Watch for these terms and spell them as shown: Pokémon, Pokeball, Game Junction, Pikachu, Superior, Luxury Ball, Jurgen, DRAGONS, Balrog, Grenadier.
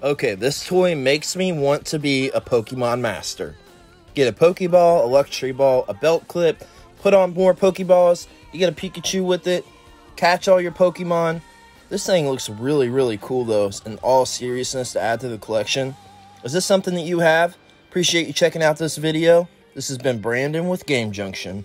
Okay, this toy makes me want to be a Pokemon master. Get a Pokeball, a Luxury Ball, a belt clip, put on more Pokeballs, you get a Pikachu with it, catch all your Pokemon. This thing looks really, really cool though, in all seriousness, to add to the collection. Is this something that you have? Appreciate you checking out this video. This has been Brandon with Game Junction.